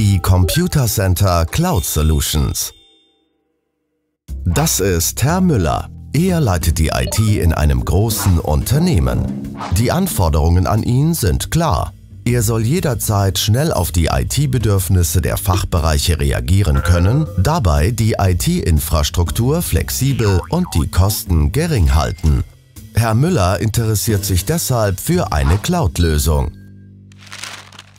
Die Computacenter Cloud Solutions. Das ist Herr Müller. Er leitet die IT in einem großen Unternehmen. Die Anforderungen an ihn sind klar. Er soll jederzeit schnell auf die IT-Bedürfnisse der Fachbereiche reagieren können, dabei die IT-Infrastruktur flexibel und die Kosten gering halten. Herr Müller interessiert sich deshalb für eine Cloud-Lösung.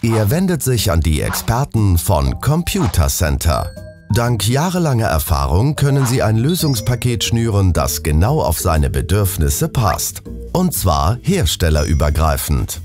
Er wendet sich an die Experten von Computacenter. Dank jahrelanger Erfahrung können sie ein Lösungspaket schnüren, das genau auf seine Bedürfnisse passt. Und zwar herstellerübergreifend.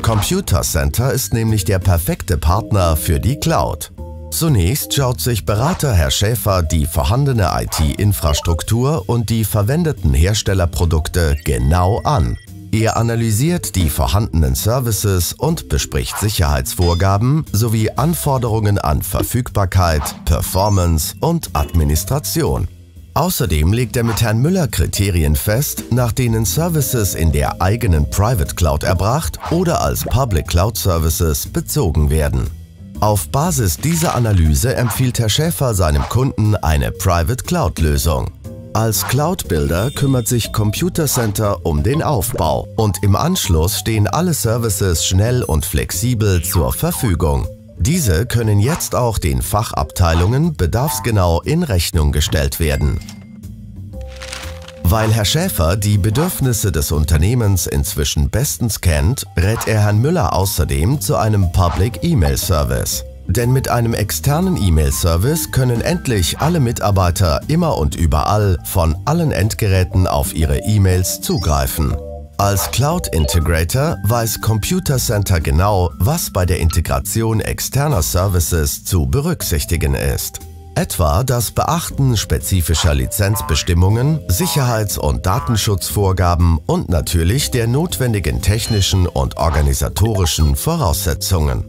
Computacenter ist nämlich der perfekte Partner für die Cloud. Zunächst schaut sich Berater Herr Schäfer die vorhandene IT-Infrastruktur und die verwendeten Herstellerprodukte genau an. Er analysiert die vorhandenen Services und bespricht Sicherheitsvorgaben sowie Anforderungen an Verfügbarkeit, Performance und Administration. Außerdem legt er mit Herrn Müller Kriterien fest, nach denen Services in der eigenen Private Cloud erbracht oder als Public Cloud Services bezogen werden. Auf Basis dieser Analyse empfiehlt Herr Schäfer seinem Kunden eine Private Cloud Lösung. Als Cloud Builder kümmert sich Computacenter um den Aufbau und im Anschluss stehen alle Services schnell und flexibel zur Verfügung. Diese können jetzt auch den Fachabteilungen bedarfsgenau in Rechnung gestellt werden. Weil Herr Schäfer die Bedürfnisse des Unternehmens inzwischen bestens kennt, rät er Herrn Müller außerdem zu einem Public E-Mail Service. Denn mit einem externen E-Mail-Service können endlich alle Mitarbeiter immer und überall von allen Endgeräten auf ihre E-Mails zugreifen. Als Cloud Integrator weiß Computacenter genau, was bei der Integration externer Services zu berücksichtigen ist. Etwa das Beachten spezifischer Lizenzbestimmungen, Sicherheits- und Datenschutzvorgaben und natürlich der notwendigen technischen und organisatorischen Voraussetzungen.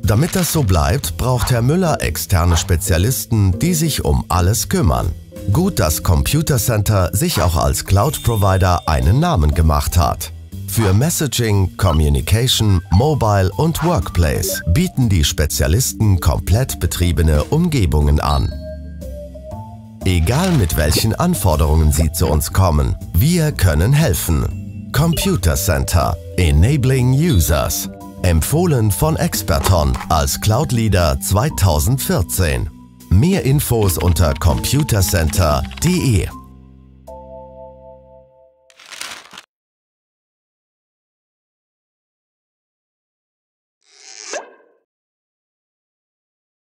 Damit das so bleibt, braucht Herr Müller externe Spezialisten, die sich um alles kümmern. Gut, dass Computacenter sich auch als Cloud-Provider einen Namen gemacht hat. Für Messaging, Communication, Mobile und Workplace bieten die Spezialisten komplett betriebene Umgebungen an. Egal mit welchen Anforderungen Sie zu uns kommen, wir können helfen. Computacenter – Enabling Users. Empfohlen von Experton als Cloud Leader 2014. Mehr Infos unter computacenter.de.